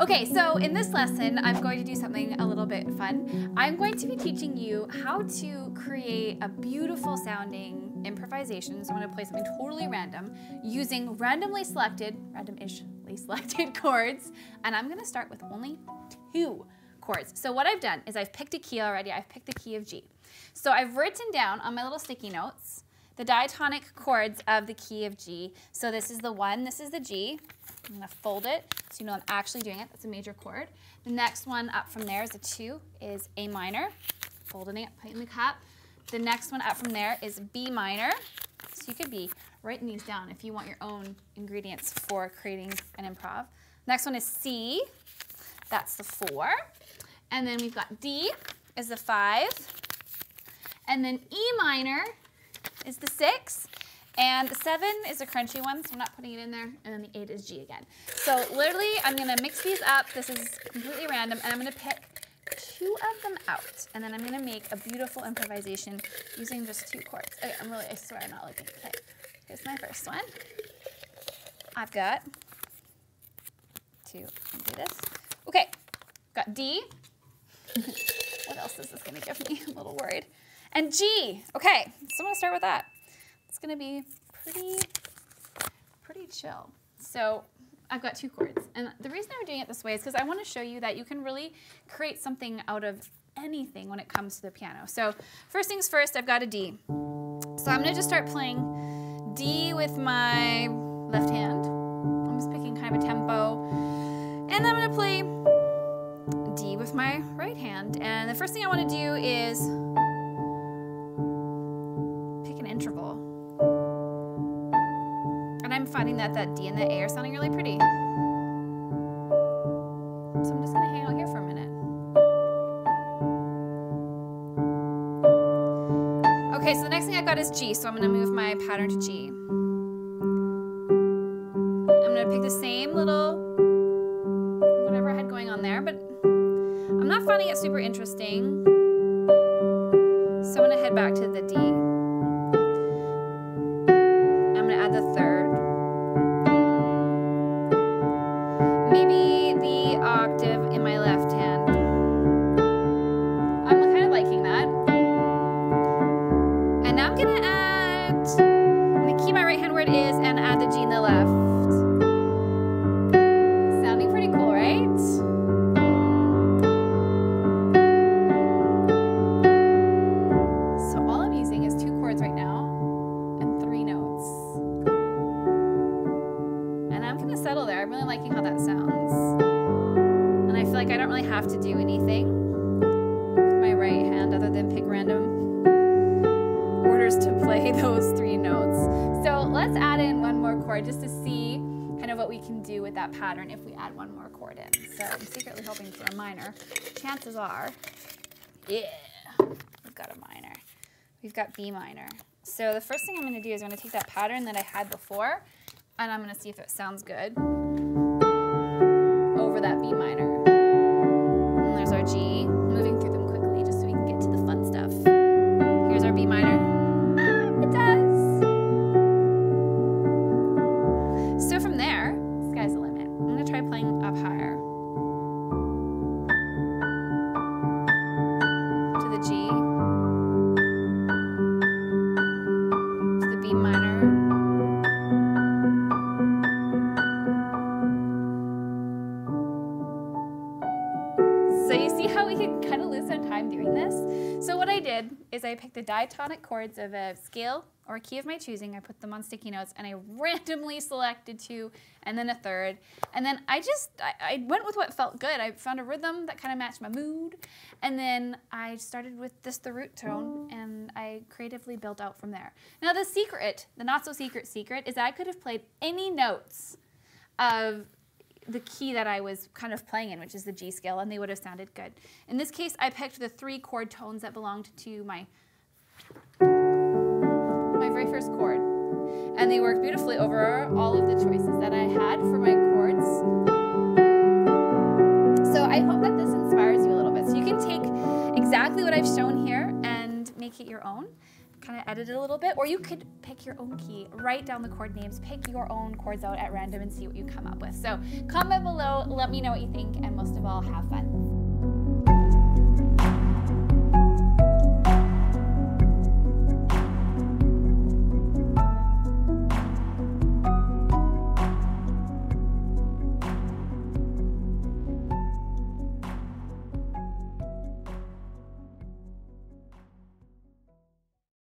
Okay, so in this lesson, I'm going to do something a little bit fun. I'm going to be teaching you how to create a beautiful sounding improvisation. So I'm gonna play something totally random using randomly selected chords. And I'm gonna start with only two chords. So what I've done is I've picked a key already. I've picked the key of G. So I've written down on my little sticky notes the diatonic chords of the key of G. So this is the one, this is the G. I'm gonna fold it so you know I'm actually doing it. That's a major chord. The next one up from there is a two, is A minor. Folding it, putting it in the cup. The next one up from there is B minor. So you could be writing these down if you want your own ingredients for creating an improv. Next one is C. That's the four. And then we've got D is the five. And then E minor is the six, and the seven is a crunchy one, so I'm not putting it in there, and then the eight is G again. So literally, I'm gonna mix these up, this is completely random, and I'm gonna pick two of them out, and then I'm gonna make a beautiful improvisation using just two chords. Okay, I swear I'm not looking. Okay, here's my first one. I've got two, I'm gonna do this. Okay, got D. What else is this gonna give me? I'm a little worried. And G, okay, so I'm gonna start with that. It's gonna be pretty chill. So I've got two chords. And the reason I'm doing it this way is because I wanna show you that you can really create something out of anything when it comes to the piano. So first things first, I've got a D. So I'm gonna just start playing D with my left hand. I'm just picking kind of a tempo. And I'm gonna play D with my right hand. And the first thing I wanna do is finding that that D and the A are sounding really pretty. So I'm just gonna hang out here for a minute. Okay, so the next thing I've got is G, so I'm gonna move my pattern to G. I'm gonna pick the same little, whatever I had going on there, but I'm not finding it super interesting. So I'm gonna head back to the D. I'm gonna add the third. Octave in my left hand. I'm kind of liking that. And now I'm gonna add, I'm gonna keep my right hand where it is and add the G in the left. Sounding pretty cool, right? So all I'm using is two chords right now and three notes. And I'm gonna settle there. I'm really liking how that sounds. Like I don't really have to do anything with my right hand other than pick random orders to play those three notes. So let's add in one more chord just to see kind of what we can do with that pattern if we add one more chord in. So I'm secretly hoping for a minor. Chances are, yeah, we've got a minor. We've got B minor. So the first thing I'm gonna do is I'm gonna take that pattern that I had before and I'm gonna see if it sounds good over that B minor. Our G, moving through them quickly just so we can get to the fun stuff. Here's our B minor. Ah, it does! So from there, sky's the limit. I'm gonna try playing up higher. To the G. To the B minor. So you see how we can kind of lose some time doing this? So what I did is I picked the diatonic chords of a scale or a key of my choosing, I put them on sticky notes, and I randomly selected two and then a third. And then I went with what felt good. I found a rhythm that kind of matched my mood. And then I started with just the root tone and I creatively built out from there. Now the secret, the not so secret secret, is I could have played any notes of the key that I was kind of playing in, which is the G scale, and they would have sounded good. In this case, I picked the three chord tones that belonged to my very first chord. And they worked beautifully over all of the choices that I had for my chords. So I hope that this inspires you a little bit. So you can take exactly what I've shown here and make it your own. kind of edit it a little bit, or you could pick your own key, write down the chord names, pick your own chords out at random and see what you come up with. So comment below, let me know what you think, and most of all, have fun.